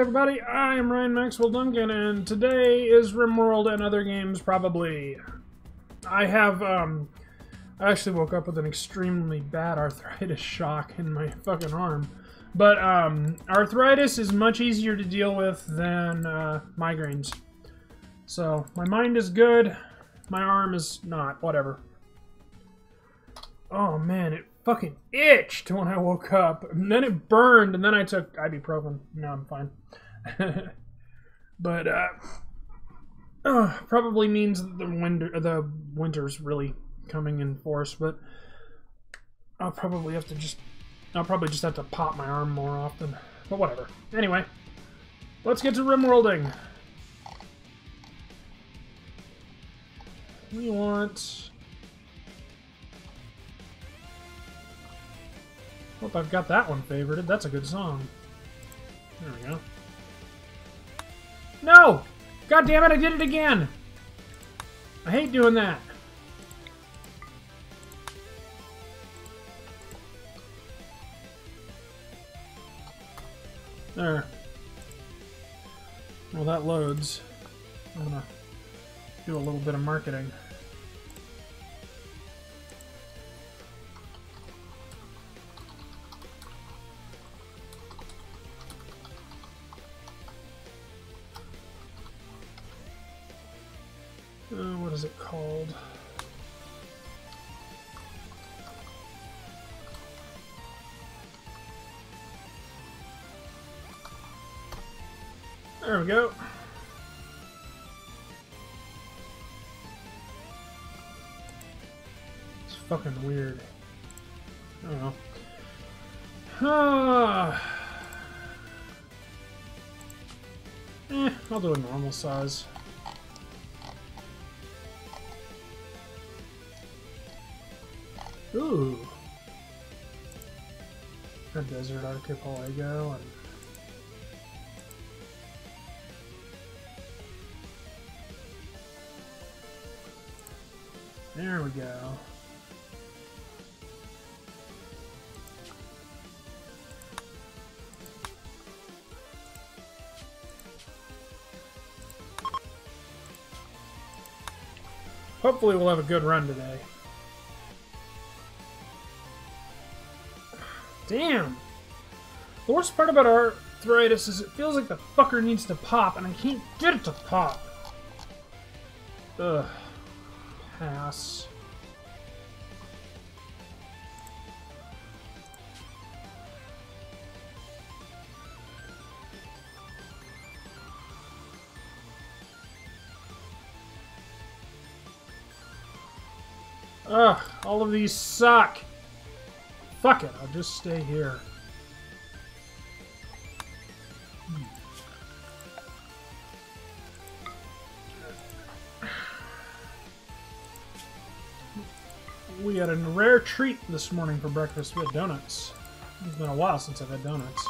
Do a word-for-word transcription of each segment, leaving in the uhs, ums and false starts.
everybody, I am Ryan Maxwell Duncan, and today is RimWorld and Other Games, probably. I have, um, I actually woke up with an extremely bad arthritis shock in my fucking arm. But, um, arthritis is much easier to deal with than, uh, migraines. So, my mind is good, my arm is not, whatever. Oh man, it fucking itched when I woke up, and then it burned, and then I took ibuprofen. No, I'm fine. But uh, uh, probably means the winter, the winter's really coming in force. But I'll probably have to just, I'll probably just have to pop my arm more often. But whatever. Anyway, let's get to RimWorlding. We want. Hope I've got that one favorited. That's a good song. There we go. No! God damn it! I did it again! I hate doing that. There. Well, that loads. I'm gonna do a little bit of marketing. Uh, what is it called? There we go. It's fucking weird. I don't know. Ah. Eh, I'll do a normal size. Ooh, a desert archipelago, and there we go. Hopefully we'll have a good run today. Damn! The worst part about arthritis is it feels like the fucker needs to pop, and I can't get it to pop! Ugh. Pass. Ugh, all of these suck! Fuck it, I'll just stay here. Hmm. We had a rare treat this morning for breakfast. We had donuts. It's been a while since I've had donuts.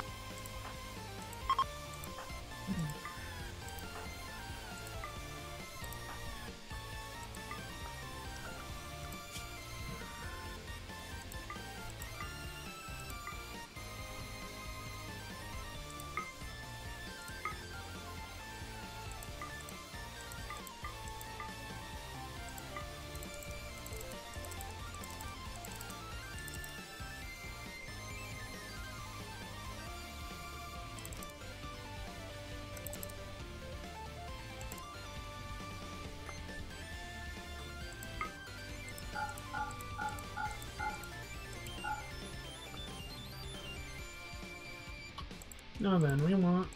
Now then, we want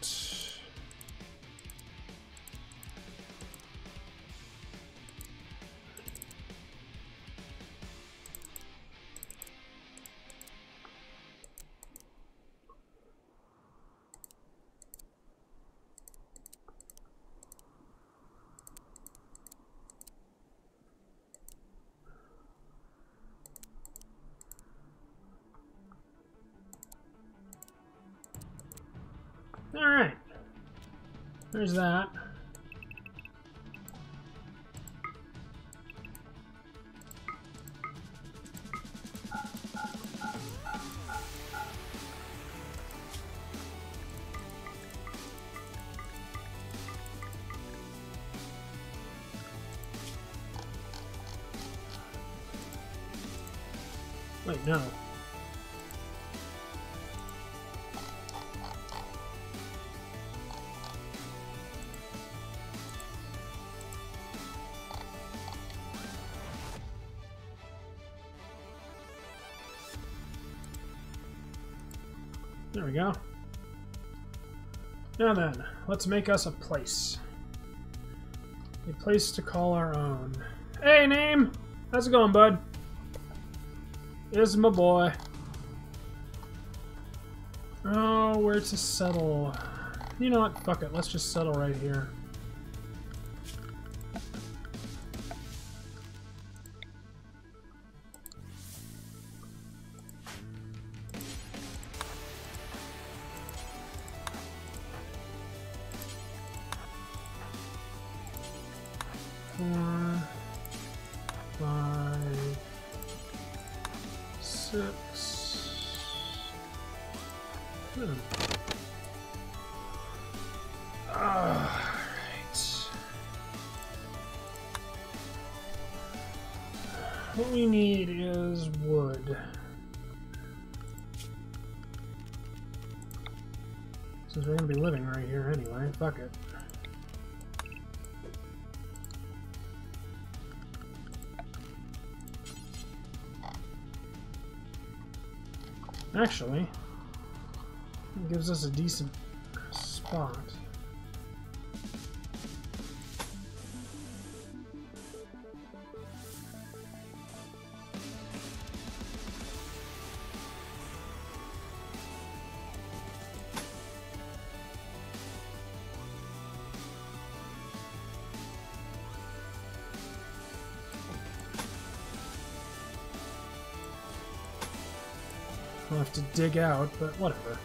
Alright. There's that. don't know. There we go. Now then, let's make us a place. A place to call our own. Hey, name! How's it going, bud? This is my boy. Oh, where to settle? You know what? Fuck it. Let's just settle right here. Four, five, six. Hmm. Alright. What we need is wood. Since we're gonna be living right here anyway, fuck it. Actually, it gives us a decent spot. I'll have to dig out, but whatever.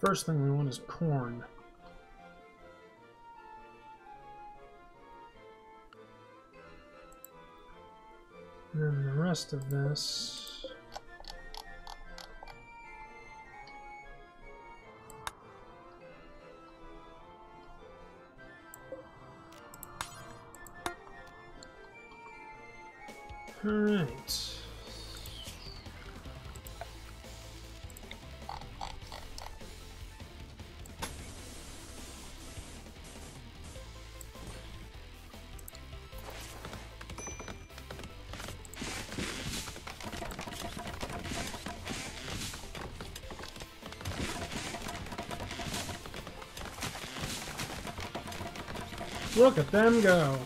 First thing we want is corn. And then the rest of this. All right. Look at them go!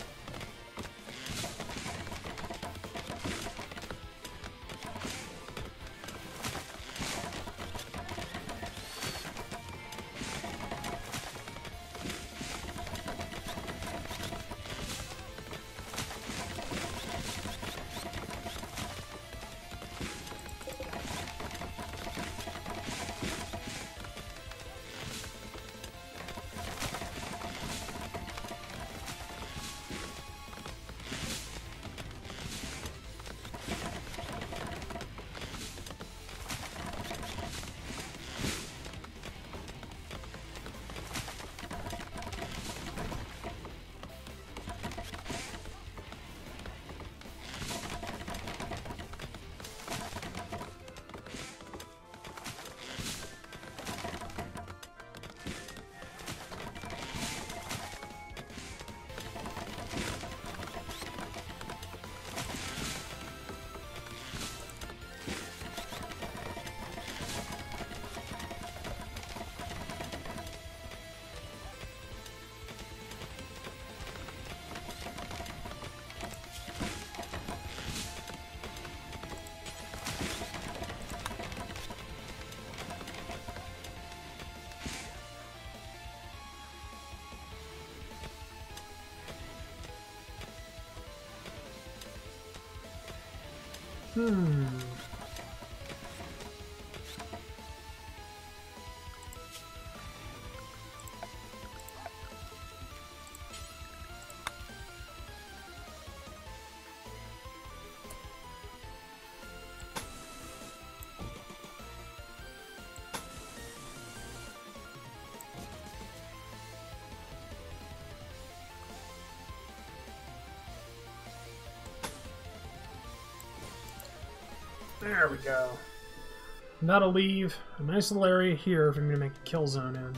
Hmm. There we go. And that'll leave a nice little area here for me to make a kill zone in.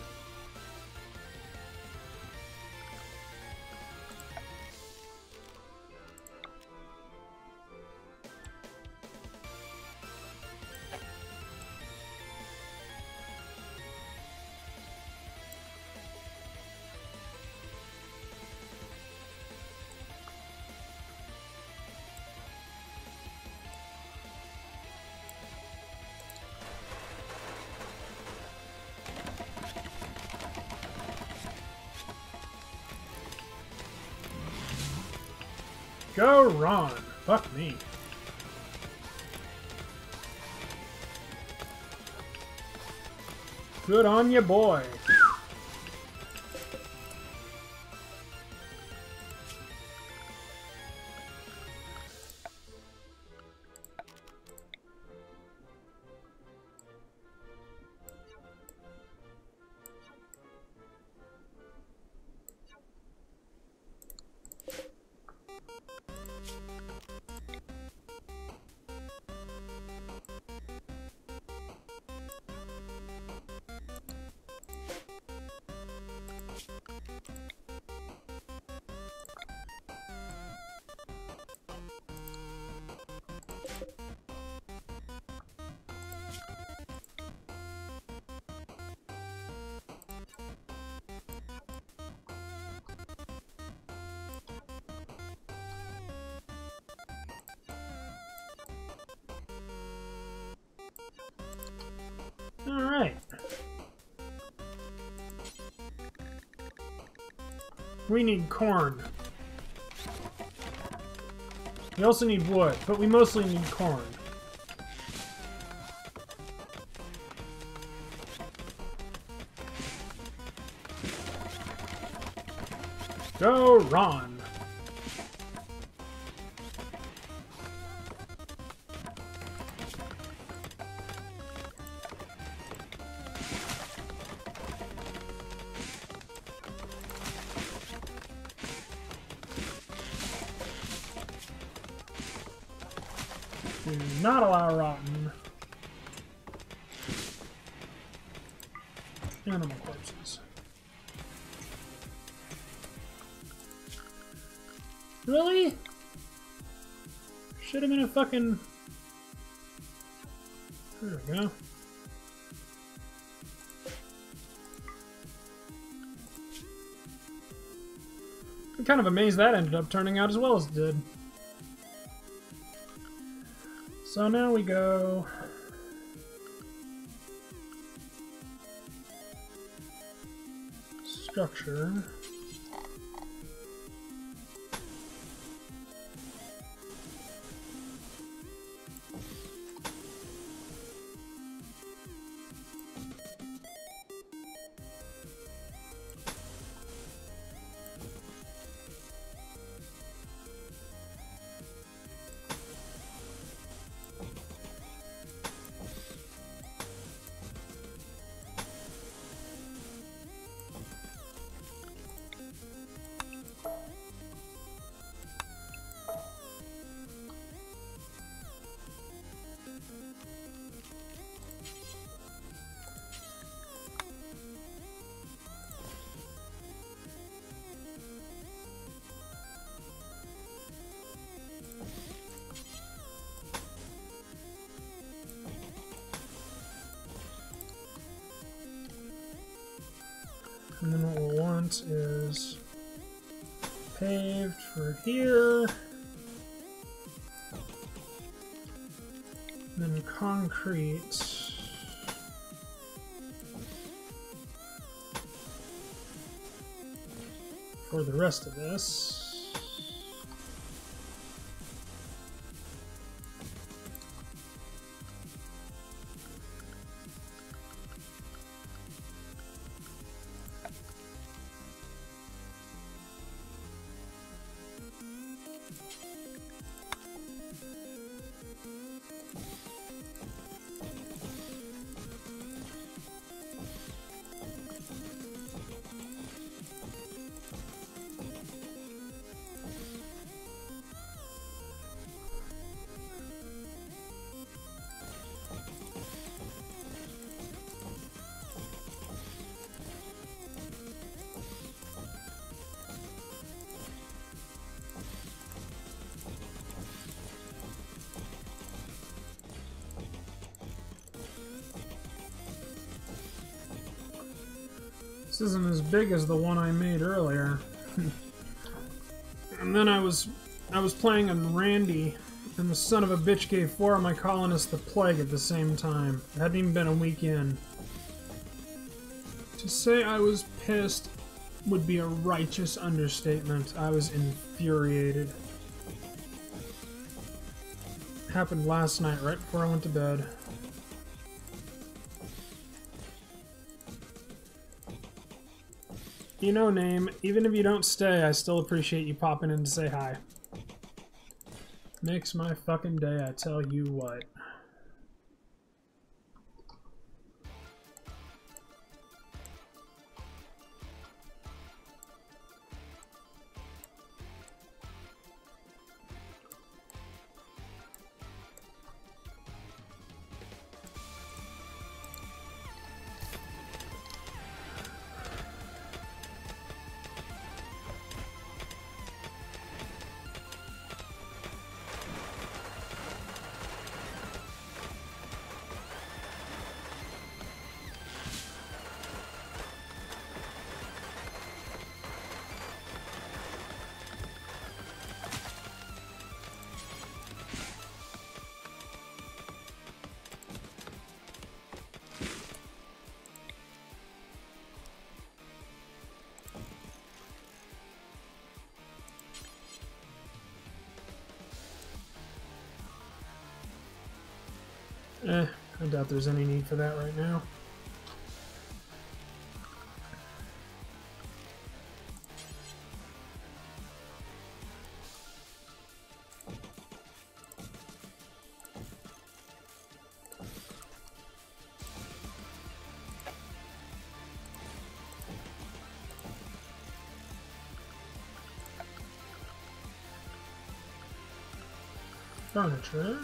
Go Ron! Fuck me. Good on ya, boy. Alright. We need corn. We also need wood, but we mostly need corn. Go Ron! Do not allow rotten animal corpses. Really? Should have been a fucking... There we go. I'm kind of amazed that ended up turning out as well as it did. So now we go... structure. And then what we'll want is paved for here, and then concrete. For the rest of this. This isn't as big as the one I made earlier. And then I was I was playing on Randy, and the son of a bitch gave four of my colonists the plague at the same time. It hadn't even been a week in. To say I was pissed would be a righteous understatement. I was infuriated. It happened last night, right before I went to bed. You know, Name, even if you don't stay, I still appreciate you popping in to say hi. Makes my fucking day, I tell you what. Eh, I doubt there's any need for that right now. Furniture.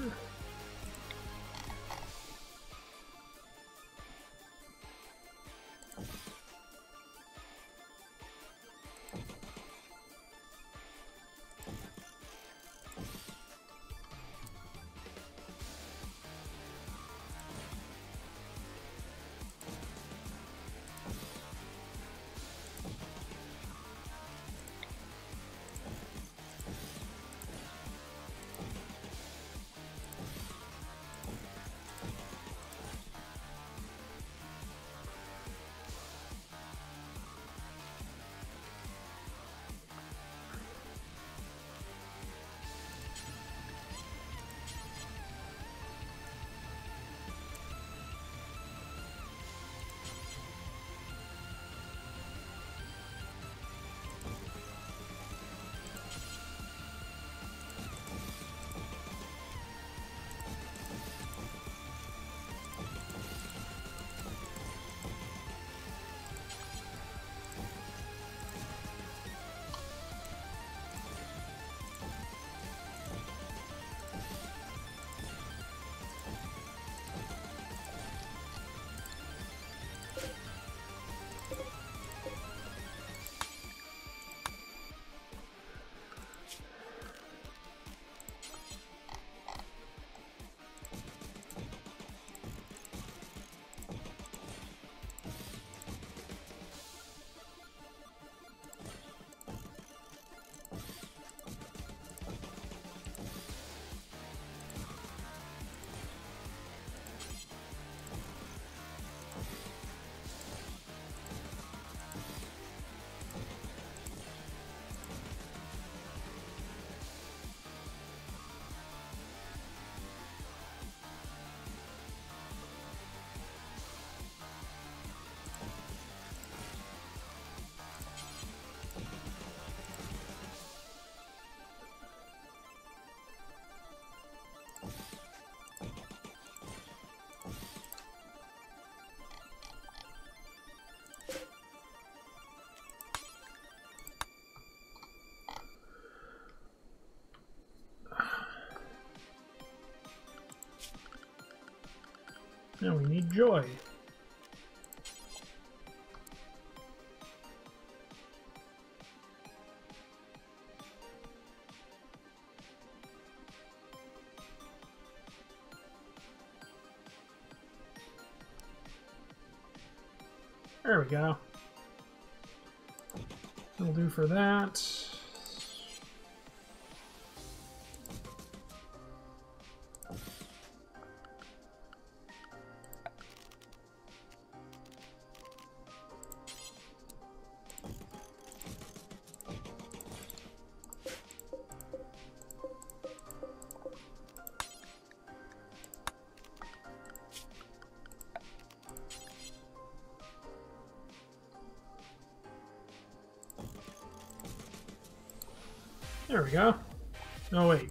Now we need joy. There we go. will do for that. There we go. No, wait.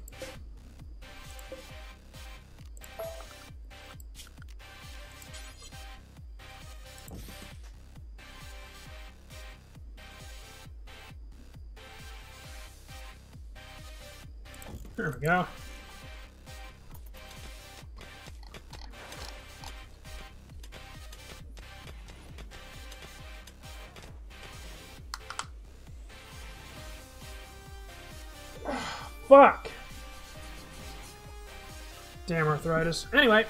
There we go. Fuck! Damn arthritis. Anyway.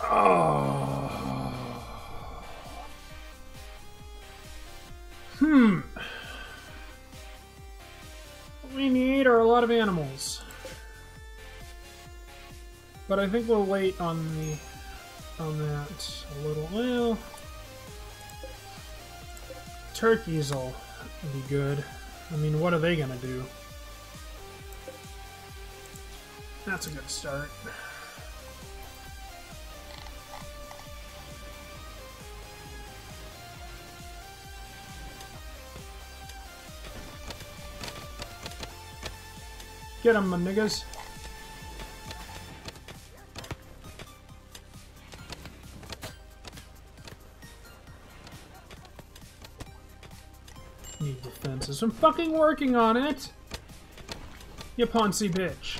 Oh. Hmm. What we need are a lot of animals. But I think we'll wait on the on that a little while. Turkeys will be good. I mean, what are they gonna do? That's a good start. Get 'em, my niggas. Need defenses. I'm fucking working on it! You poncy bitch.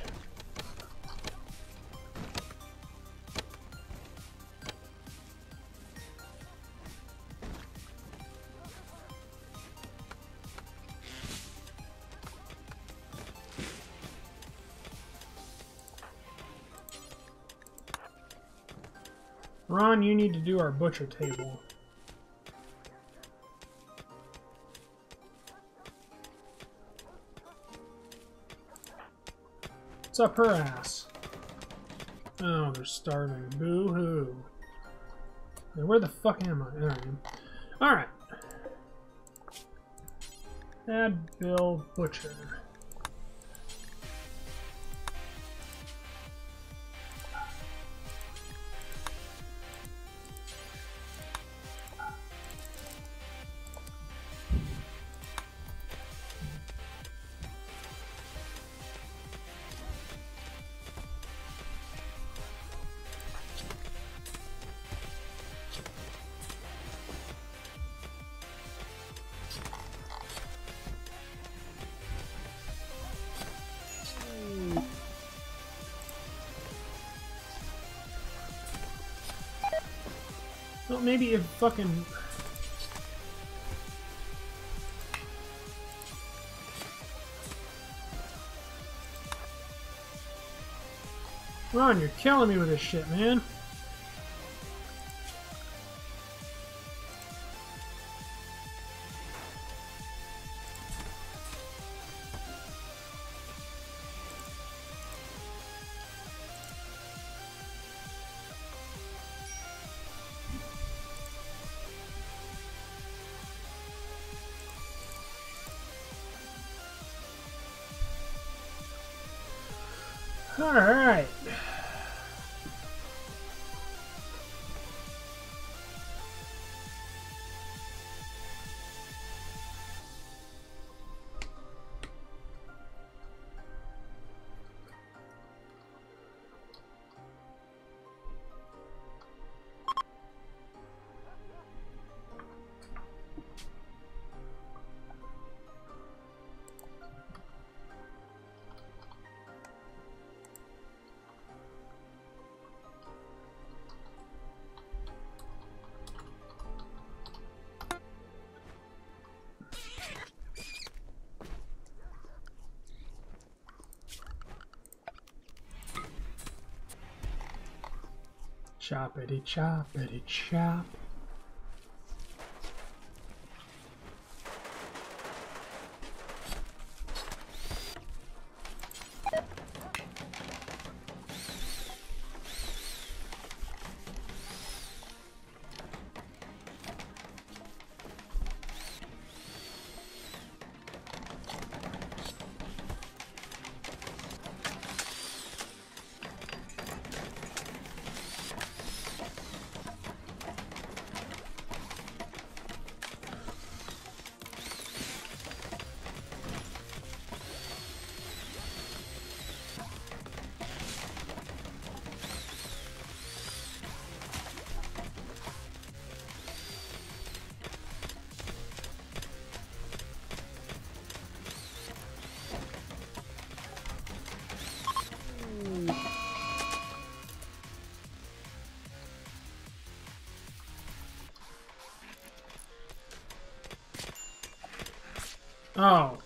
Ron, you need to do our butcher table. Up her ass. Oh, they're starving. Boo-hoo. Where the fuck am I? There I am. Alright. Add Bill Butcher. Well, maybe if fucking... Ron, you're killing me with this shit, man. All right. Choppity choppity chop. Oh.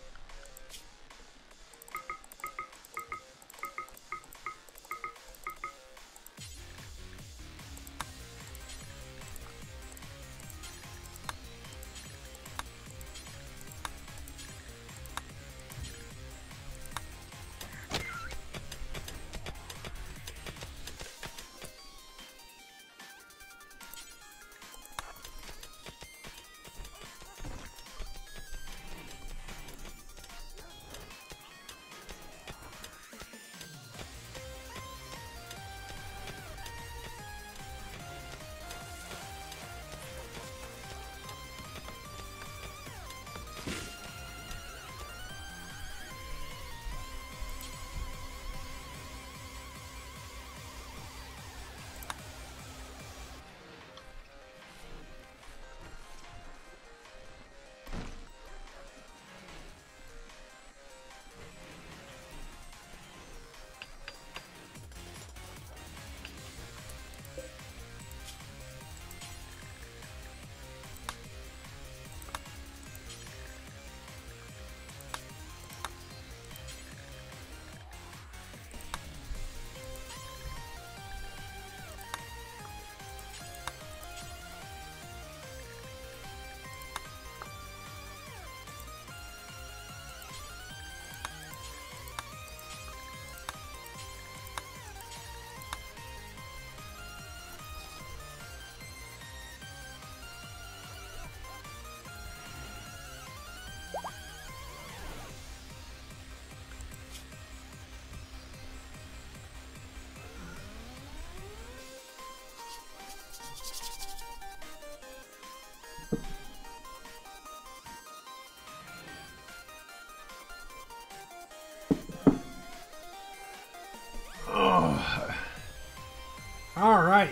All right,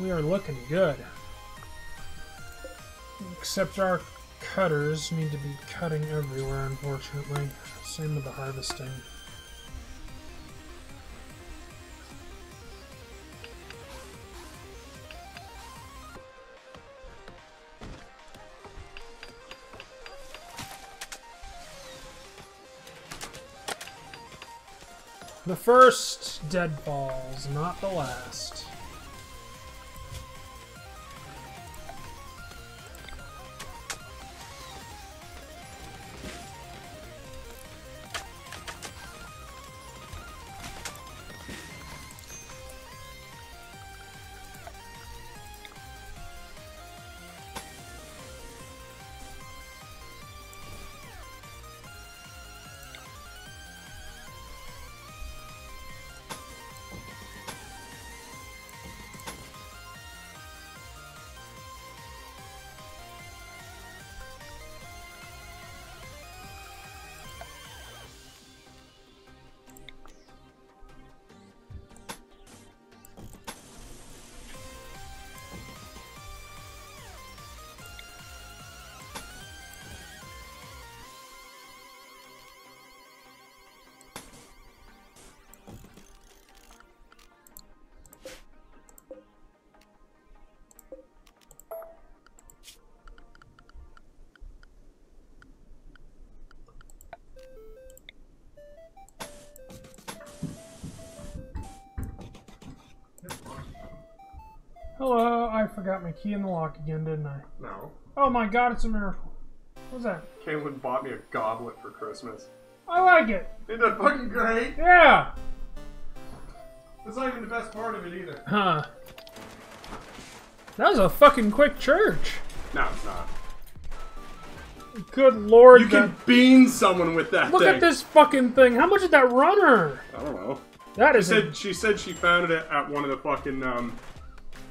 we are looking good. Except our cutters need to be cutting everywhere, unfortunately. Same with the harvesting. The first deadfalls, not the last. Hello, I forgot my key in the lock again, didn't I? No. Oh my god, it's a miracle. What's that? Caitlin bought me a goblet for Christmas. I like it! Isn't that fucking great? Yeah! That's not even the best part of it either. Huh. That was a fucking quick church. No, it's not. Good lord. You can bean someone with that thing. Look at this fucking thing. How much did that run her? I don't know. That is. She said, she said she found it at one of the fucking, um,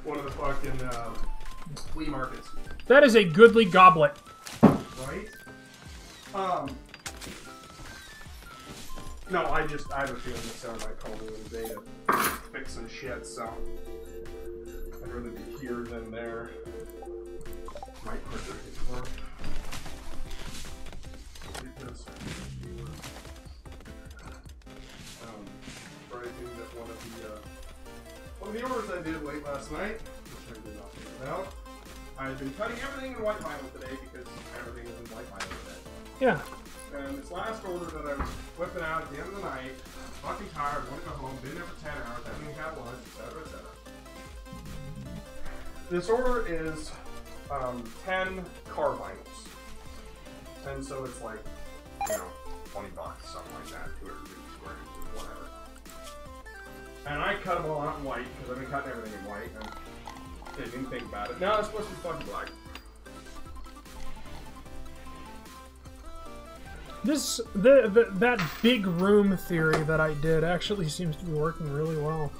one of the fucking, uh, flea markets. That is a goodly goblet. Right? Um. No, I just, I have a feeling this sound might call me in beta. Fixing shit, so. I'd rather be here than there. Might quicker hit work. Because um, surprising that one of the uh, one of the orders I did late last night, which I did not think about, I've been cutting everything in white vinyl today because everything is in white vinyl today. Yeah. And this last order that I was whipping out at the end of the night, I'm fucking tired, want to go home, been there for ten hours, haven't even had lunch, et cetera, et cetera. This order is um, ten car vinyls. And so it's like, you know, twenty bucks, something like that, two hundred fifty square inches, whatever. And I cut them all out in white, because I've been cutting everything in white, and didn't even think about it. Now it's supposed to be fucking black. This, the, the, that big room theory that I did actually seems to be working really well.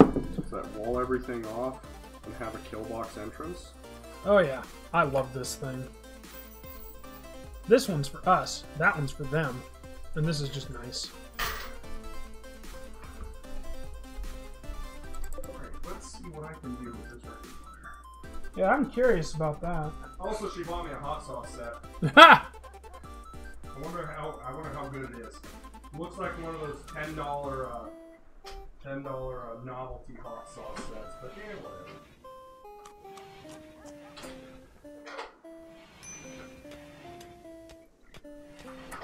Does that wall everything off and have a kill box entrance? Oh yeah, I love this thing. This one's for us, that one's for them, and this is just nice. Alright, let's see what I can do with this record player. Yeah, I'm curious about that. Also, she bought me a hot sauce set. Ha! I wonder how I wonder how good it is. It looks like one of those ten dollar uh, ten dollar uh, novelty hot sauce sets, but yeah, whatever.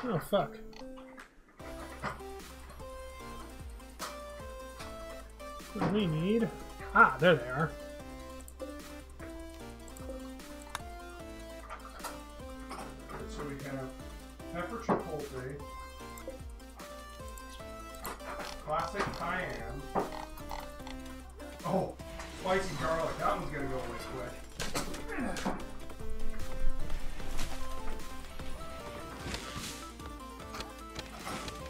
Oh, fuck. What do we need? Ah, there they are. So we have pepper chipotle, classic cayenne, oh, spicy garlic, that one's gonna go away quick.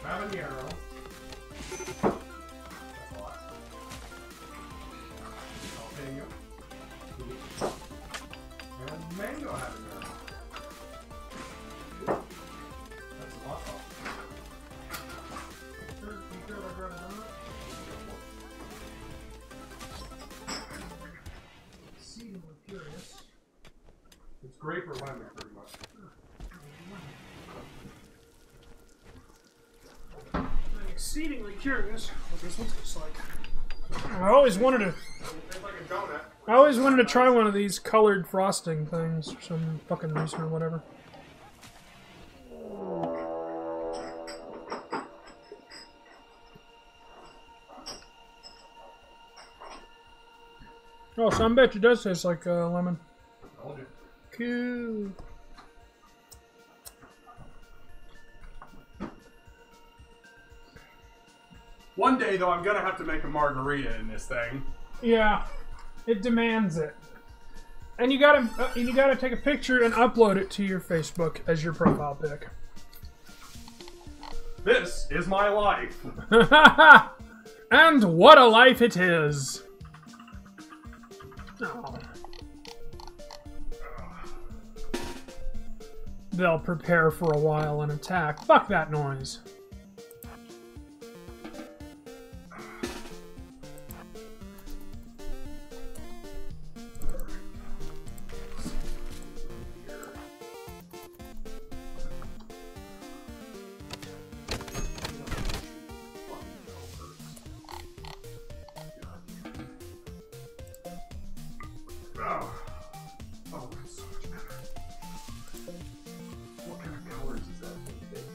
Habanero. That's a lot. Jalapeno. And mango habanero. That's a lot. Do you care if I grab another? See, we're curious. It's grape or lemon, pretty much. Exceedingly curious what this one looks like. I always wanted to. I always wanted to try one of these colored frosting things for some fucking reason or whatever. Oh, so I bet you does taste like uh, lemon. Cool. One day, though, I'm going to have to make a margarita in this thing. Yeah. It demands it. And you gotta, uh, and you gotta take a picture and upload it to your Facebook as your profile pic. This is my life. And what a life it is. Oh. They'll prepare for a while and attack. Fuck that noise.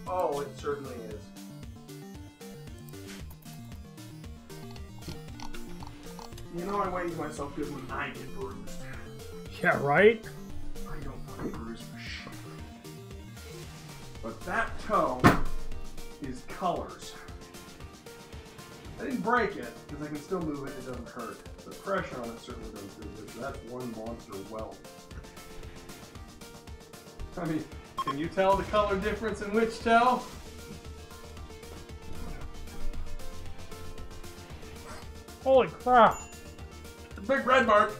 Oh, it certainly is. You know I wage myself good when I get bruised. Yeah, right? I don't want to bruise for shit. But that toe is colors. I didn't break it, because I can still move it, it doesn't hurt. The pressure on it certainly doesn't do this. That's one monster welt. I mean, can you tell the color difference in which toe? Holy crap! The big red mark!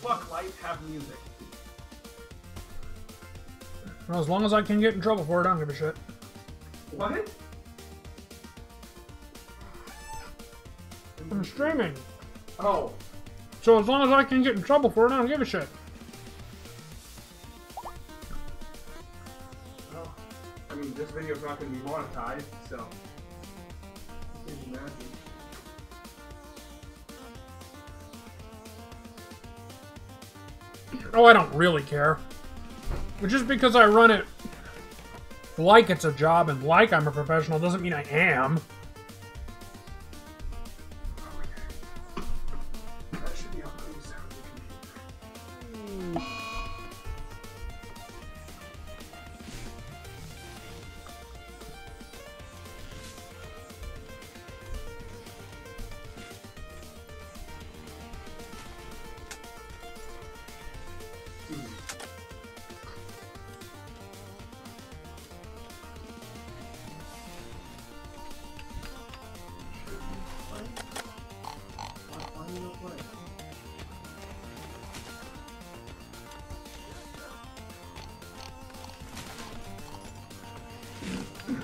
Fuck life, have music. Well, as long as I can get in trouble for it, I don't give a shit. What? I'm streaming. Oh. So as long as I can get in trouble for it, I don't give a shit. This video's not going to be monetized, so... Oh, I don't really care. But just because I run it like it's a job and like I'm a professional doesn't mean I am.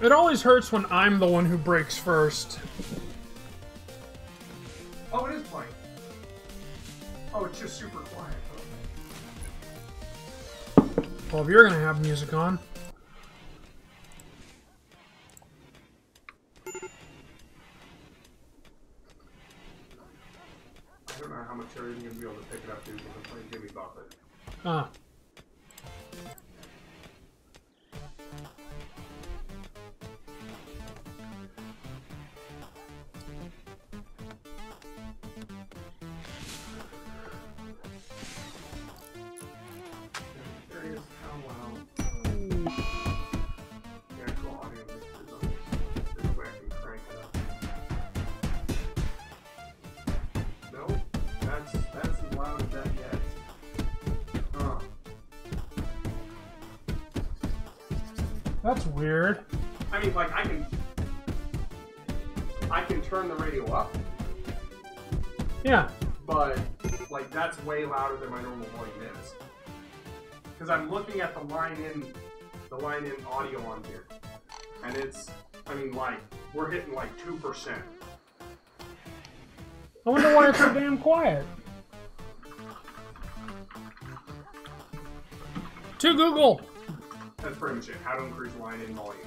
It always hurts when I'm the one who breaks first. Oh, it is playing. Oh, it's just super quiet. Okay. Well, if you're gonna have music on. I don't know how much you're even gonna be able to pick it up, dude, when I'm playing Jimmy Buffett. Ah. That's weird. I mean, like, I can... I can turn the radio up. Yeah. But, like, that's way louder than my normal volume is. Because I'm looking at the line-in... The line-in audio on here. And it's... I mean, like, we're hitting, like, two percent. I wonder why it's so damn quiet. To Google! That's pretty much it. How to increase line-in volume.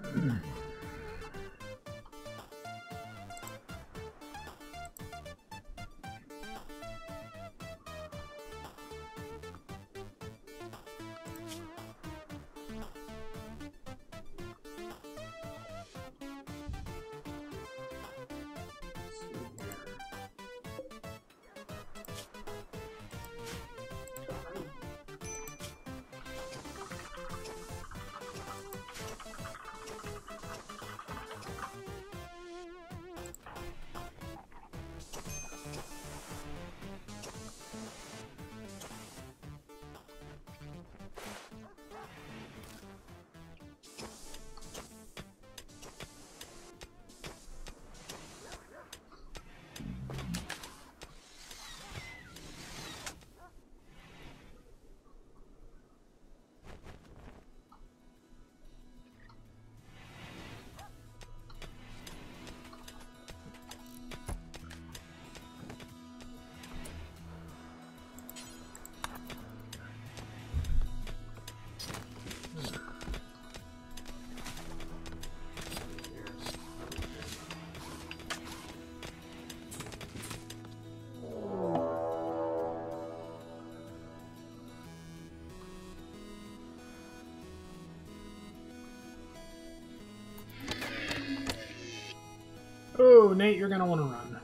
Mm. Nate, you're going to want to run.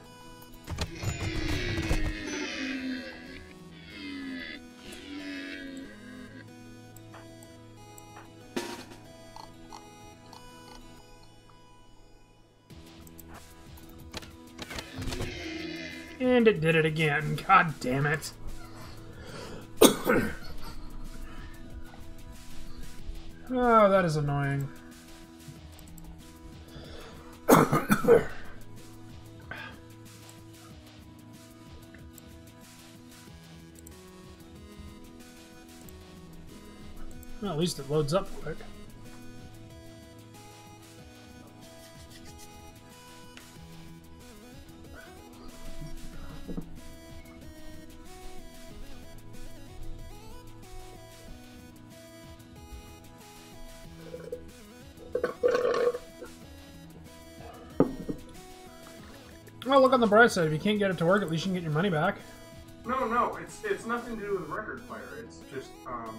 And it did it again. God damn it. Oh, that is annoying. Well, at least it loads up quick. Well, look on the bright side. If you can't get it to work, at least you can get your money back. No, no, it's it's nothing to do with the record player. It's just um.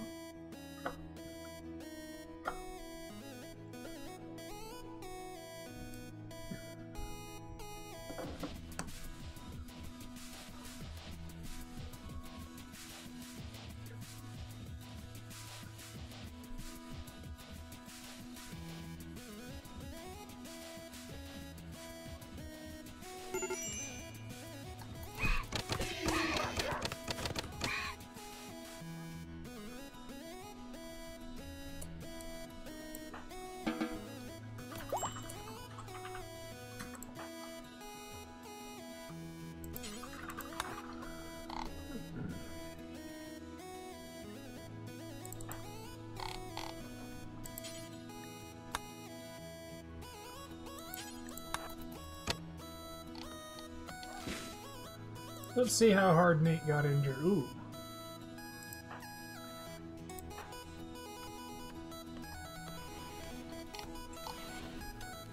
Let's see how hard Nate got injured. Ooh.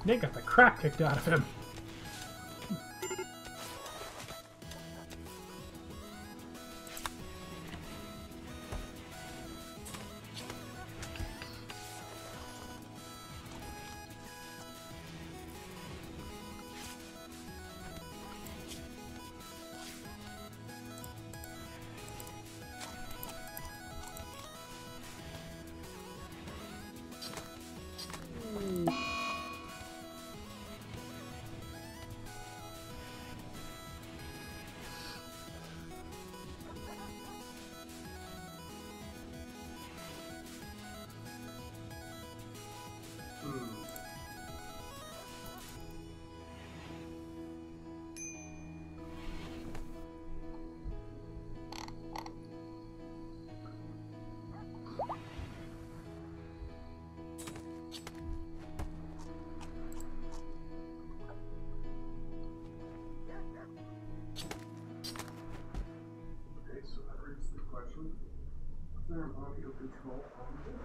Nate got the crap kicked out of him. Audio control on this.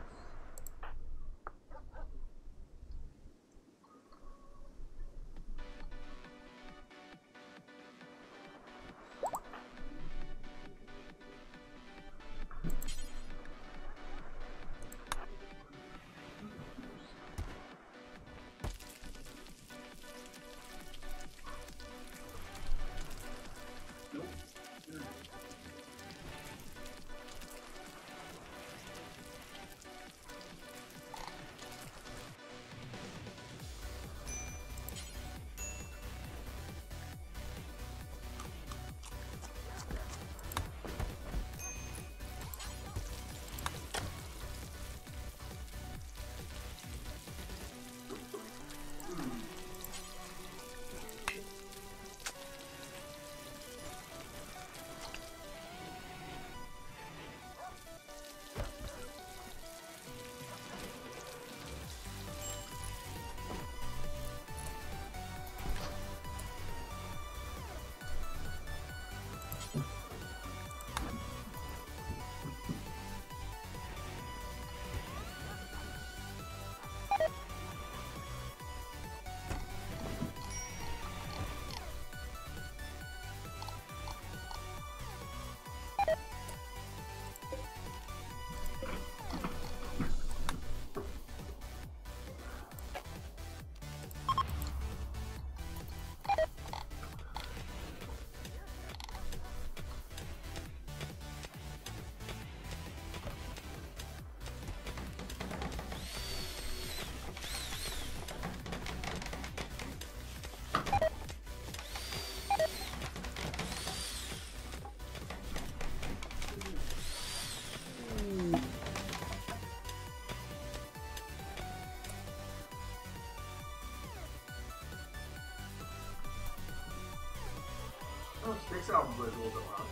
also Sticks album plays a little bit loud.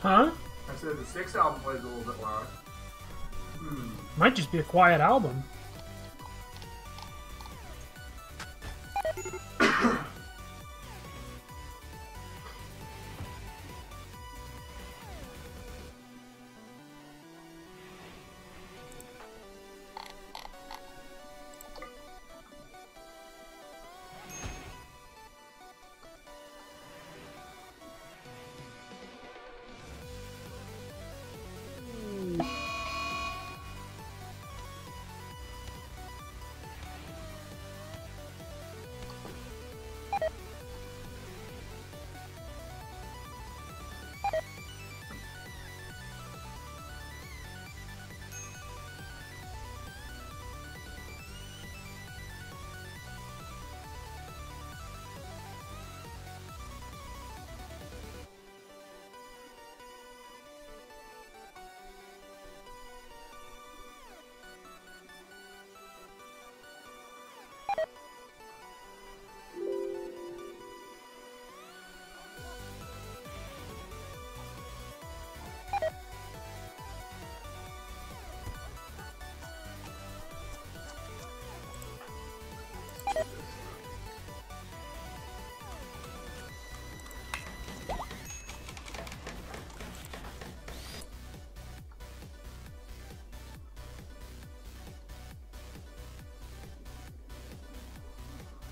Huh? I said the Sticks album plays a little bit loud. Hmm. Might just be a quiet album.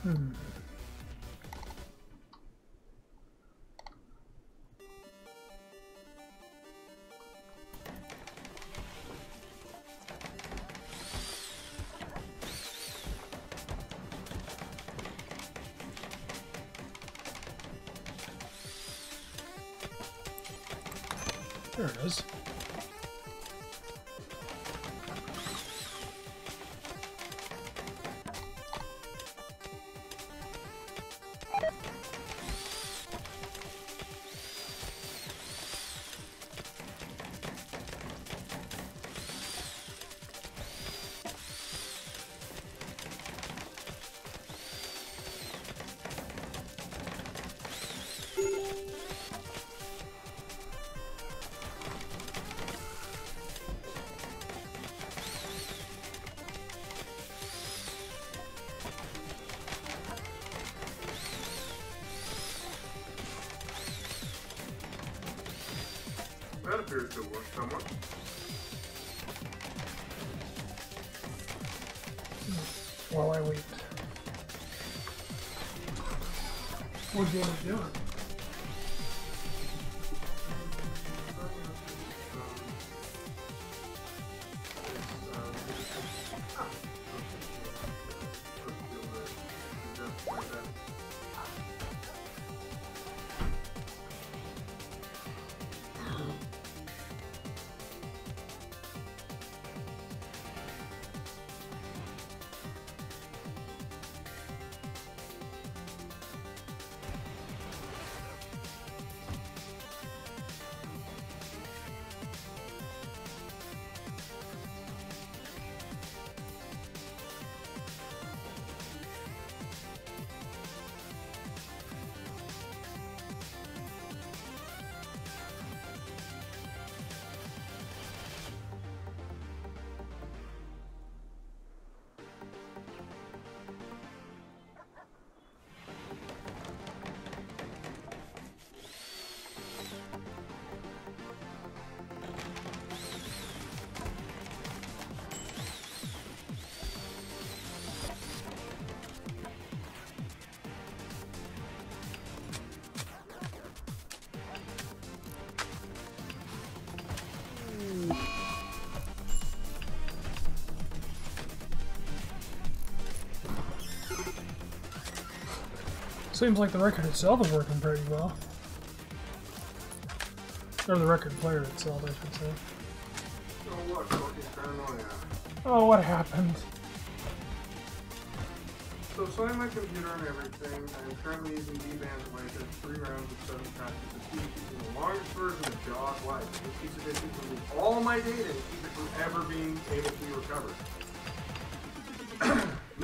Hmm. There it is. That appears to work somewhat. While I wait. What do you want to do? Seems like the record itself is working pretty well. Or the record player itself, I should say. Oh, what fucking paranoia. Oh, what happened? So, signing my computer and everything, I'm currently using D-Band's Awaken, three rounds of seven patches of keys, using the longest version of Jaws Life. This piece of data includes all my data and keep it from ever being able to be recovered.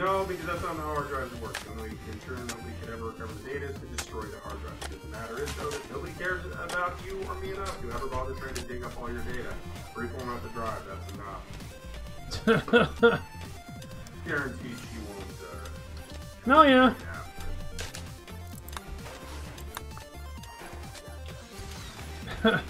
No, because that's not how hard drives work. And we ensure nobody could ever recover the data to destroy the hard drive. Because the matter is, though, that nobody cares about you or me enough to ever bother trying to dig up all your data. Reformat the drive, that's enough. Guaranteed you won't, uh... No, yeah. yeah.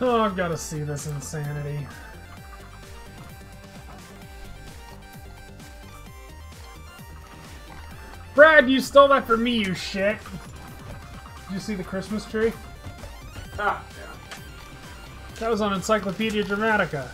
Oh, I've got to see this insanity. Brad, you stole that from me, you shit! Did you see the Christmas tree? Ah, yeah. That was on Encyclopedia Dramatica.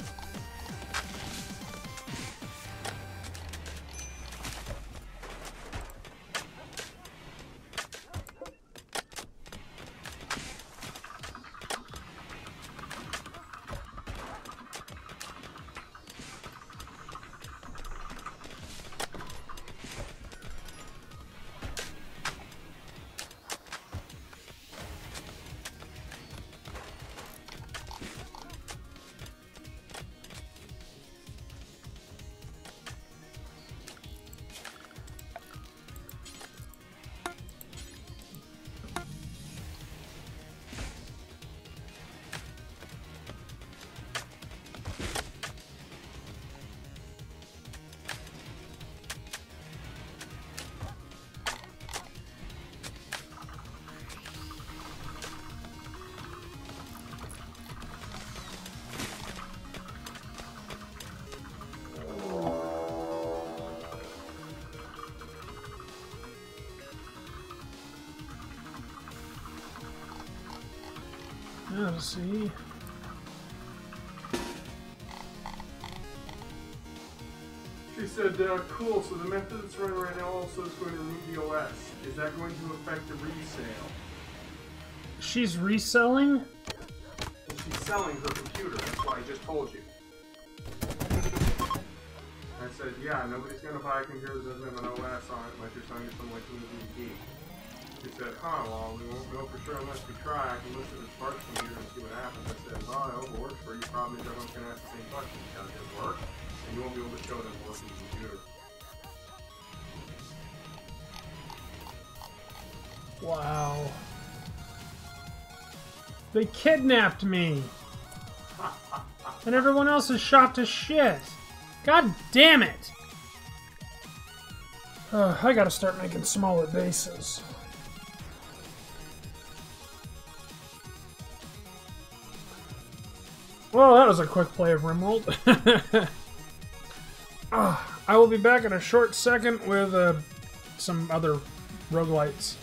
Let's see. She said, uh, cool, so the method that's running right now also is going to remove the O S. Is that going to affect the resale? She's reselling? She's selling her computer, that's what I just told you. I said, yeah, nobody's going to buy a computer that doesn't have an O S on it unless you're selling it from like Windows game. She said, huh, well, we won't know for sure unless we try. I can listen to the parts computer and see what happens. I said, well, I hope it works for you. Probably everyone's going to ask the same question. Does it work? And you won't be able to show them working the computer. Wow. They kidnapped me. And everyone else is shot to shit. God damn it. Uh, I gotta start making smaller bases. Well, that was a quick play of RimWorld. uh, I will be back in a short second with uh, some other roguelites.